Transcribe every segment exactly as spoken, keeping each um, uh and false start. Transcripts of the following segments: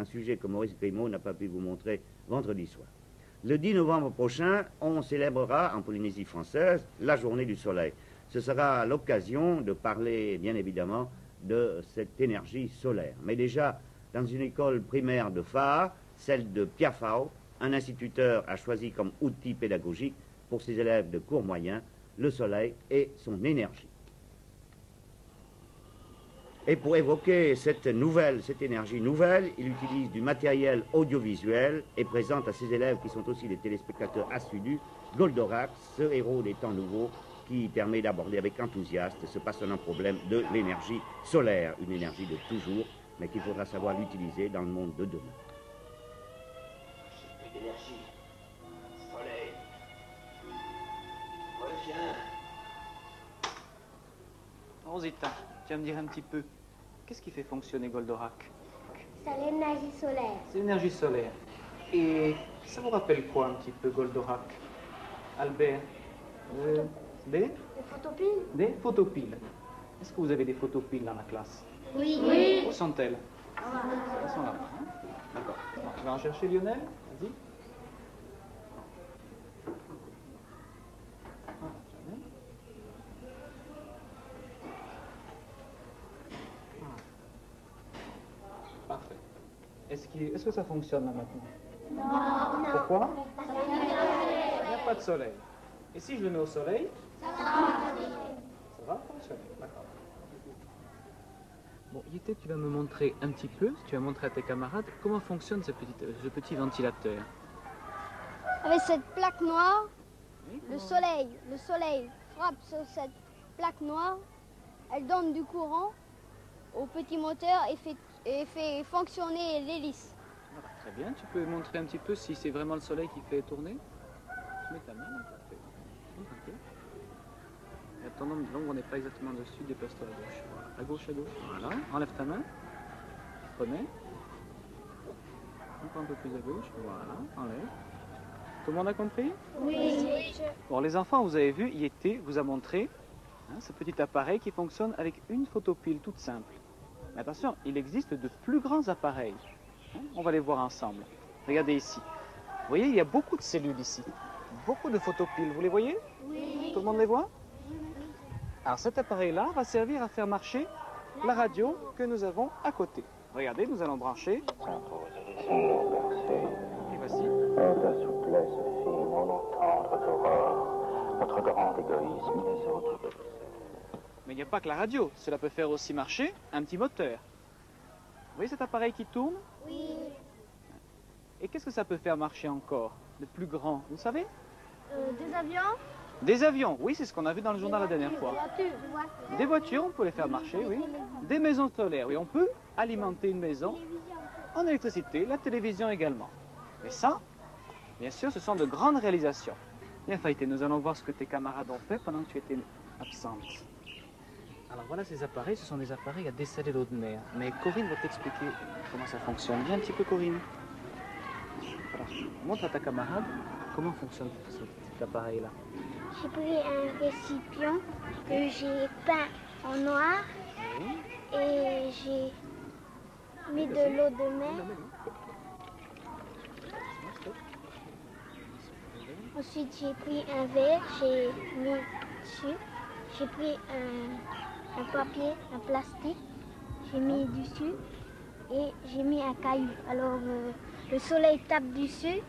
un sujet que Maurice Grimaud n'a pas pu vous montrer vendredi soir. Le dix novembre prochain, on célébrera en Polynésie française la Journée du Soleil. Ce sera l'occasion de parler, bien évidemment, de cette énergie solaire. Mais déjà, dans une école primaire de Faa'a, celle de Piafau, un instituteur a choisi comme outil pédagogique pour ses élèves de cours moyens le soleil et son énergie. Et pour évoquer cette nouvelle, cette énergie nouvelle, il utilise du matériel audiovisuel et présente à ses élèves, qui sont aussi des téléspectateurs assidus, Goldorak, ce héros des temps nouveaux qui permet d'aborder avec enthousiasme ce passionnant problème de l'énergie solaire, une énergie de toujours, mais qu'il faudra savoir l'utiliser dans le monde de demain. L'énergie, soleil, reviens. Rosita, tu vas me dire un petit peu, qu'est-ce qui fait fonctionner Goldorak? C'est l'énergie solaire. C'est l'énergie solaire. Et ça vous rappelle quoi un petit peu Goldorak, Albert? euh, Des? Des photopiles. Des photopiles. Est-ce que vous avez des photopiles dans la classe? Oui. Oui. Où sont-elles? Ah. Elles sont là. Hein? D'accord. On va en chercher, Lionel. Vas-y. Ah, parfait. Est-ce que, est-ce que ça fonctionne là maintenant? Non. Non. Pourquoi? Il n'y a pas de soleil. Et si je le mets au soleil? Ça va fonctionner. Ça va fonctionner, d'accord. Bon, Yété, tu vas me montrer un petit peu, tu vas montrer à tes camarades comment fonctionne ce petit, ce petit ventilateur. Avec cette plaque noire, oui, le soleil, le soleil frappe sur cette plaque noire, elle donne du courant au petit moteur et fait, et fait fonctionner l'hélice. Ah, très bien, tu peux montrer un petit peu si c'est vraiment le soleil qui fait tourner. Tu mets ta main, parfait. Okay. Et ton nombre de longues, on n'est pas exactement dessus, déplace-toi à gauche. À gauche, à gauche. Voilà. Enlève ta main. Remets. Encore un peu plus à gauche. Voilà. Enlève. Tout le monde a compris? Oui. Bon, les enfants, vous avez vu, Yété vous a montré hein, ce petit appareil qui fonctionne avec une photopile toute simple. Mais attention, il existe de plus grands appareils. Hein? On va les voir ensemble. Regardez ici. Vous voyez, il y a beaucoup de cellules ici. Beaucoup de photopiles. Vous les voyez? Oui. Tout le monde les voit? Alors cet appareil-là va servir à faire marcher la radio que nous avons à côté. Regardez, nous allons brancher. Et voici. Ta souplesse fine, on entendre qu'aurore, notre grand égoïsme et les autres. Mais il n'y a pas que la radio. Cela peut faire aussi marcher un petit moteur. Vous voyez cet appareil qui tourne? Oui. Et qu'est-ce que ça peut faire marcher encore? Le plus grand, vous savez? euh, Des avions? Des avions, oui, c'est ce qu'on a vu dans le journal la dernière fois. Des voitures, on peut les faire marcher, oui. Des maisons solaires, oui, on peut alimenter une maison en électricité, la télévision également. Mais ça, bien sûr, ce sont de grandes réalisations. Bien, Faïté, nous allons voir ce que tes camarades ont fait pendant que tu étais absente. Alors voilà ces appareils, ce sont des appareils à dessaler l'eau de mer. Mais Corinne va t'expliquer comment ça fonctionne. Viens un petit peu, Corinne. Alors, montre à ta camarade comment fonctionne cet appareil-là. J'ai pris un récipient que j'ai peint en noir et j'ai mis de l'eau de mer. Ensuite, j'ai pris un verre, j'ai mis dessus. J'ai pris un, un papier, un plastique, j'ai mis dessus et j'ai mis un caillou. Alors, euh, le soleil tape dessus,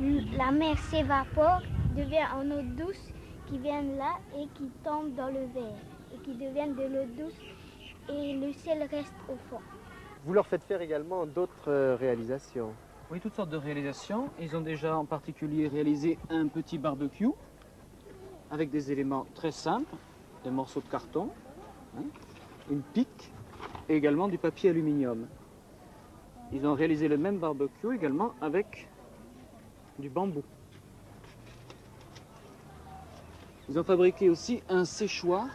la mer s'évapore, devient en eau douce, qui viennent là et qui tombent dans le verre et qui deviennent de l'eau douce et le ciel reste au fond. Vous leur faites faire également d'autres réalisations? Oui, toutes sortes de réalisations. Ils ont déjà en particulier réalisé un petit barbecue avec des éléments très simples, des morceaux de carton, hein, une pique et également du papier aluminium. Ils ont réalisé le même barbecue également avec du bambou. Ils ont fabriqué aussi un séchoir,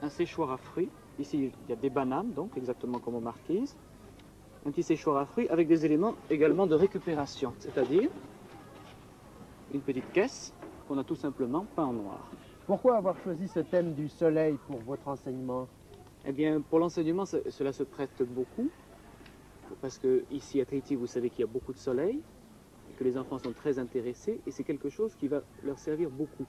un séchoir à fruits. Ici, il y a des bananes, donc, exactement comme aux marquises. Un petit séchoir à fruits avec des éléments également de récupération, c'est-à-dire une petite caisse qu'on a tout simplement peint en noir. Pourquoi avoir choisi ce thème du soleil pour votre enseignement? Eh bien, pour l'enseignement, cela se prête beaucoup. parce que ici à Tahiti, vous savez qu'il y a beaucoup de soleil, que les enfants sont très intéressés et c'est quelque chose qui va leur servir beaucoup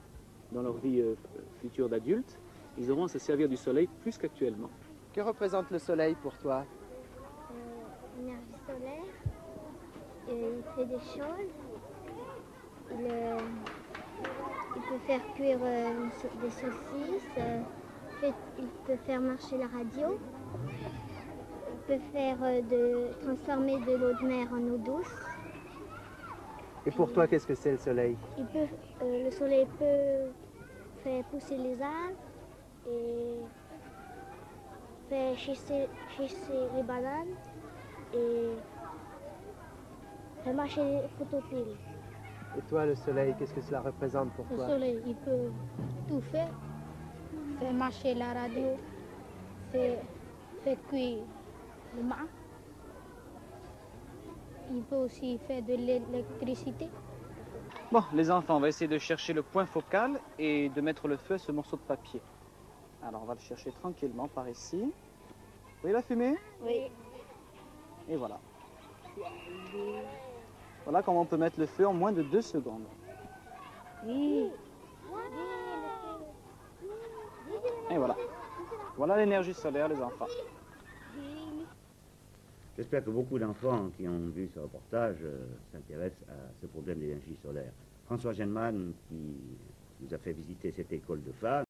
dans leur vie euh, future d'adulte. Ils auront à se servir du soleil plus qu'actuellement. Que représente le soleil pour toi? Euh, énergie solaire, euh, il fait des choses, il, euh, il peut faire cuire euh, des saucisses, euh, fait, il peut faire marcher la radio, il peut faire euh, de, transformer de l'eau de mer en eau douce. Et pour toi, qu'est-ce que c'est le soleil? Il peut, euh, le soleil peut faire pousser les arbres et faire chisser, chisser les bananes et faire marcher les photopiles. Et toi, le soleil, qu'est-ce que cela représente pour toi? Le soleil, il peut tout faire, faire marcher la radio, faire, faire cuire le mât. Il peut aussi faire de l'électricité. Bon, les enfants, on va essayer de chercher le point focal et de mettre le feu à ce morceau de papier. Alors, on va le chercher tranquillement par ici. Vous voyez la fumée? Oui. Et voilà. Voilà comment on peut mettre le feu en moins de deux secondes. Oui. Et voilà. Voilà l'énergie solaire, les enfants. J'espère que beaucoup d'enfants qui ont vu ce reportage euh, s'intéressent à ce problème d'énergie solaire. François Gennemann, qui nous a fait visiter cette école de Faa'a,